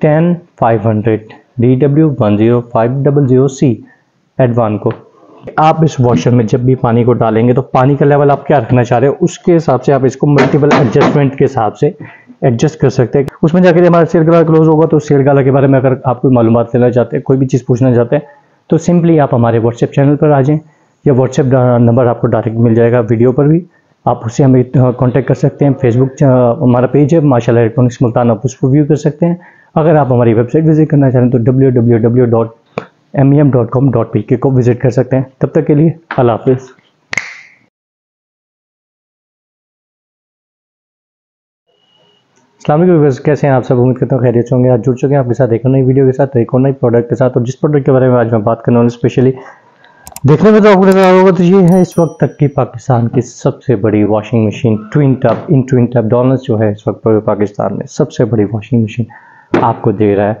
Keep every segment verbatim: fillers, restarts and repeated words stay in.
Ten five hundred D W one zero five double zero C advance को आप इस washer में जब भी पानी को डालेंगे तो पानी का लेवल आप क्या रखना चाह रहे हो उसके हिसाब से आप इसको मल्टीपल एडजस्टमेंट के हिसाब से एडजस्ट कर सकते हैं। उसमें जाकर हमारा सेल गाला क्लोज होगा तो सेल गाला के बारे में अगर आप कोई मालूमात लेना चाहते हैं, कोई भी चीज़ पूछना चाहते हैं तो सिंपली आप हमारे व्हाट्सएप चैनल पर आ जाएँ या व्हाट्सएप नंबर आपको डायरेक्ट मिल जाएगा। वीडियो पर भी आप उससे हमें कांटेक्ट कर सकते हैं। फेसबुक हमारा पेज है माशाल्लाह इलेक्ट्रॉनिक्स मुल्तान, आप उस पर व्यू कर सकते हैं। अगर आप हमारी वेबसाइट विजिट करना चाहें तो W W W dot M E M dot com dot P K को विजिट कर सकते हैं। तब तक के लिए अल्लाह हाफिज़। अस्सलाम वालेकुम व्यूअर्स, कैसे हैं आप सब? उम्मीद करता हूँ खैरियत होंगे। आज जुड़ चुके हैं आपके साथ एक नई वीडियो के साथ, एक नई प्रोडक्ट के साथ, और जिस प्रोडक्ट के बारे में आज मैं बात करने वाला हूँ स्पेशली देखने में तो आपको नजर आ रहा होगा तो ये है इस वक्त तक की पाकिस्तान की सबसे बड़ी वॉशिंग मशीन ट्विन टैप। इन ट्विन टैप डॉलेंस जो है इस वक्त पर पाकिस्तान में सबसे बड़ी वॉशिंग मशीन आपको दे रहा है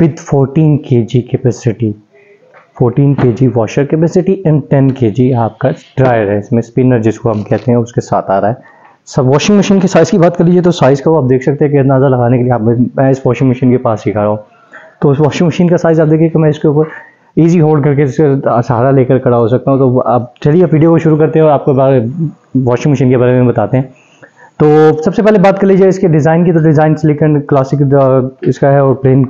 with fourteen K ji capacity, fourteen K G washer capacity and ten K G आपका ड्रायर है। इसमें स्पिनर जिसको हम कहते हैं उसके साथ आ रहा है। सब वॉशिंग मशीन के साइज़ की बात कर लीजिए तो साइज़ का वो आप देख सकते हैं कि अंदाज़ा लगाने के लिए आप मैं इस वॉशिंग मशीन के पास ही खड़ा हूँ। तो उस वॉशिंग मशीन का साइज़ आप देखिए कि मैं इसके ऊपर इजी होल्ड करके सहारा लेकर खड़ा हो सकता हूँ। तो अब चलिए अब वीडियो को शुरू करते हैं और आपको वॉशिंग मशीन के बारे में बताते हैं। तो सबसे पहले बात कर लीजिए इसके डिज़ाइन की, तो डिज़ाइन सिलिकॉन क्लासिक इसका है और प्लेन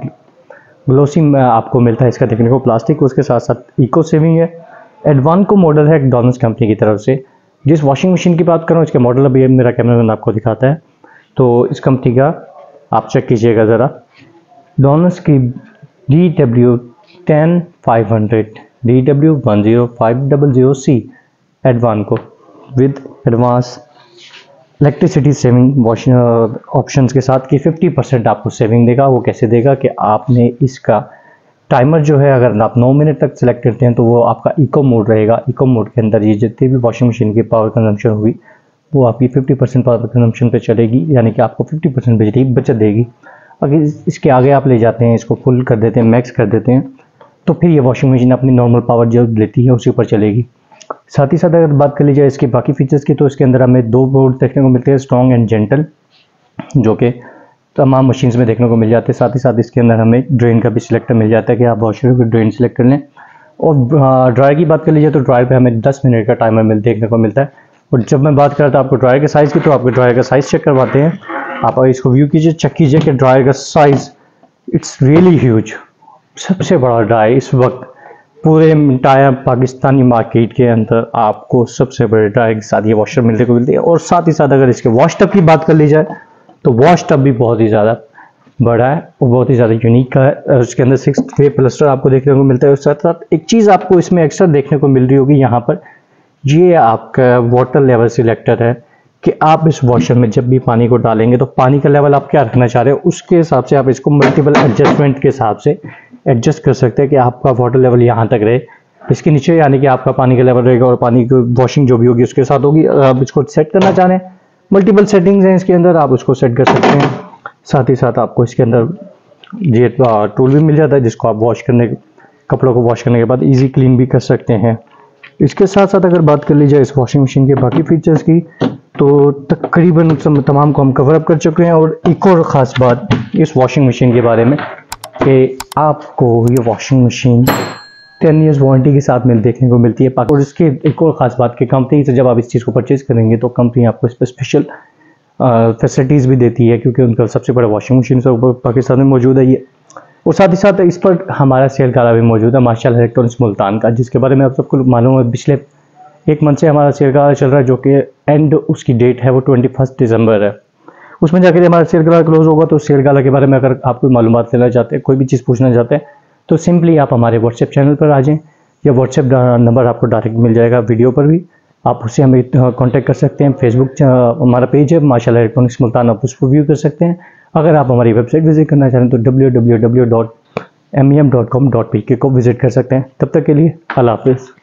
ग्लोसी आपको मिलता है इसका देखने को प्लास्टिक। उसके साथ साथ इको सेविंग है। एडवान को मॉडल है डॉलेंस कंपनी की तरफ से। जिस वॉशिंग मशीन की बात कर रहा हूँ इसका मॉडल अभी मेरा कैमरामैन आपको दिखाता है। तो इस कंपनी का आप चेक कीजिएगा ज़रा, डॉलेंस की D W ten five hundred D W one zero five double zero C advance को with advance electricity saving washing options के साथ कि फिफ्टी परसेंट आपको सेविंग देगा। वो कैसे देगा कि आपने इसका टाइमर जो है अगर आप नौ मिनट तक सेलेक्ट करते हैं तो वो आपका इको मोड रहेगा। इको मोड के अंदर ये जितनी भी वॉशिंग मशीन की पावर कंजम्पशन हुई वो आपकी फिफ्टी परसेंट पावर कंजम्पशन पर चलेगी, यानी कि आपको फिफ्टी परसेंट बिजली बचत देगी। अगर इसके आगे आप ले जाते हैं, इसको फुल कर देते हैं, मैक्स कर देते हैं, तो फिर ये वॉशिंग मशीन अपनी नॉर्मल पावर जो लेती है उसी पर चलेगी। साथ ही साथ अगर बात कर ली जाए इसके बाकी फीचर्स की तो इसके अंदर हमें दो मोड देखने को मिलते हैं, स्ट्रॉन्ग एंड जेंटल, जो कि तमाम मशीन्स में देखने को मिल जाते हैं। साथ ही साथ इसके अंदर हमें ड्रेन का भी सिलेक्टर मिल जाता है कि आप वॉशर को ड्रेन सिलेक्ट कर लें। और ड्रायर की बात कर लीजिए तो ड्रायर पर हमें दस मिनट का टाइमर मिल देखने को मिलता है। और जब मैं बात कर रहा था आपको ड्रायर के साइज़ की तो आपको ड्रायर का साइज़ चेक करवाते हैं। आप इसको व्यू कीजिए, चेक कीजिए कि ड्रायर का साइज़ इट्स रियली ह्यूज, सबसे बड़ा ड्रायर इस वक्त पूरे टायर पाकिस्तानी मार्केट के अंदर आपको सबसे बड़े ड्रायर के साथ ये वॉशर मिलने को मिलती है। और साथ ही साथ अगर इसके वॉश टब की बात कर ली जाए तो वॉश टब भी बहुत ही ज़्यादा बड़ा है और बहुत ही ज़्यादा यूनिक है। उसके अंदर सिक्स वे प्लस्टर आपको देखने को मिलता है। और साथ साथ एक चीज़ आपको इसमें एक्स्ट्रा देखने को मिल रही होगी यहाँ पर, ये आपका वाटर लेवल सिलेक्टर है कि आप इस वॉशर में जब भी पानी को डालेंगे तो पानी का लेवल आप क्या रखना चाह रहे हो उसके हिसाब से आप इसको मल्टीपल एडजस्टमेंट के हिसाब से एडजस्ट कर सकते हैं कि आपका वाटर लेवल यहाँ तक रहे, इसके नीचे यानी कि आपका पानी का लेवल रहेगा और पानी की वॉशिंग जो भी होगी उसके साथ होगी। अगर आप इसको सेट करना चाह रहे हैं, मल्टीपल सेटिंग्स हैं इसके अंदर, आप उसको सेट कर सकते हैं। साथ ही साथ आपको इसके अंदर ये टूल भी मिल जाता है जिसको आप वॉश करने कपड़ों को वॉश करने के बाद ईजी क्लीन भी कर सकते हैं। इसके साथ साथ अगर बात कर ली जाए इस वॉशिंग मशीन के बाकी फीचर्स की तो तकरीबन तमाम को हम कवरअप कर चुके हैं। और एक और ख़ास बात इस वॉशिंग मशीन के बारे में कि आपको ये washing machine ten years warranty के साथ मिल देखने को मिलती है। और इसके एक और ख़ास बात कि कंपनी से जब आप इस चीज़ को परचेज करेंगे तो कंपनी आपको इस पर स्पेशल फैसिलिटीज़ भी देती है क्योंकि उनका सबसे बड़ा वॉशिंग मशीन पाकिस्तान में मौजूद है ये। और साथ ही साथ इस पर हमारा सेल गाला भी मौजूद है माशाल्लाह इलेक्ट्रॉनिक्स मुल्तान का, जिसके बारे में आप सबको मालूम है पिछले एक मंथ से हमारा सेल गाला चल रहा है जो कि एंड उसकी डेट है वो ट्वेंटी फर्स्ट दिसंबर है। उसमें जाकर हमारा सेल गाला क्लोज होगा तो सेल गाला के बारे में अगर आप कोई मालूमात लेना चाहते हैं, कोई भी चीज़ पूछना चाहते हैं तो सिंपली आप हमारे व्हाट्सएप चैनल पर आ जाएँ या व्हाट्सएप नंबर आपको डायरेक्ट मिल जाएगा। वीडियो पर भी आप उससे हमें कांटेक्ट कर सकते हैं। फेसबुक हमारा पेज है माशाल्लाह इलेक्ट्रॉनिक्स मुल्तान, आप उस पर व्यू कर सकते हैं। अगर आप हमारी वेबसाइट विजिट करना चाहें तो W W W dot M E M dot com dot P K को विजिट कर सकते हैं। तब तक के लिए अल्लाह हाफिज़।